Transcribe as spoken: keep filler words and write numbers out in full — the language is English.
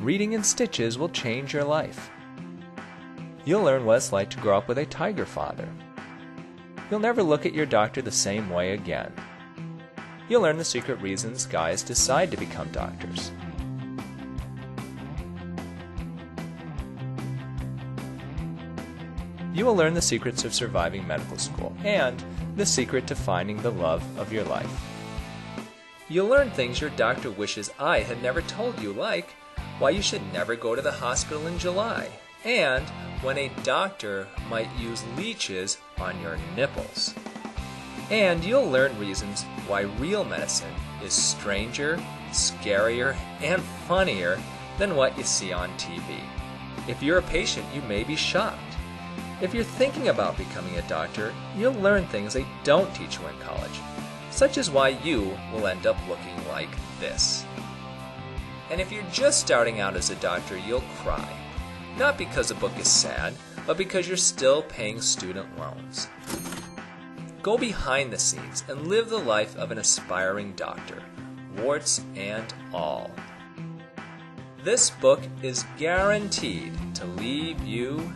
Reading In Stitches will change your life. You'll learn what it's like to grow up with a tiger father. You'll never look at your doctor the same way again. You'll learn the secret reasons guys decide to become doctors. You will learn the secrets of surviving medical school and the secret to finding the love of your life. You'll learn things your doctor wishes I had never told you, like why you should never go to the hospital in July, and when a doctor might use leeches on your nipples. And you'll learn reasons why real medicine is stranger, scarier, and funnier than what you see on T V. If you're a patient, you may be shocked. If you're thinking about becoming a doctor, you'll learn things they don't teach you in college, such as why you will end up looking like this. And if you're just starting out as a doctor, you'll cry. Not because the book is sad, but because you're still paying student loans. Go behind the scenes and live the life of an aspiring doctor, warts and all. This book is guaranteed to leave you